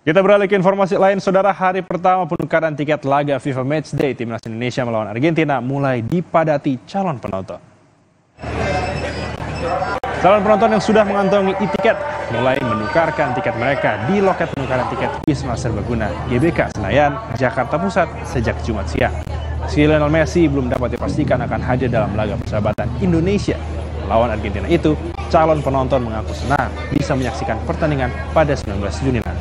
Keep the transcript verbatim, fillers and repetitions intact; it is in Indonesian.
Kita beralih ke informasi lain, saudara. Hari pertama penukaran tiket laga FIFA Matchday Timnas Indonesia melawan Argentina mulai dipadati calon penonton. Calon penonton yang sudah mengantongi e-tiket mulai menukarkan tiket mereka di loket penukaran tiket Wisma Serbaguna, G B K Senayan, Jakarta Pusat sejak Jumat siang. Meski Lionel Messi belum dapat dipastikan akan hadir dalam laga persahabatan Indonesia melawan Argentina itu, calon penonton mengaku senang bisa menyaksikan pertandingan pada sembilan belas Juni nanti.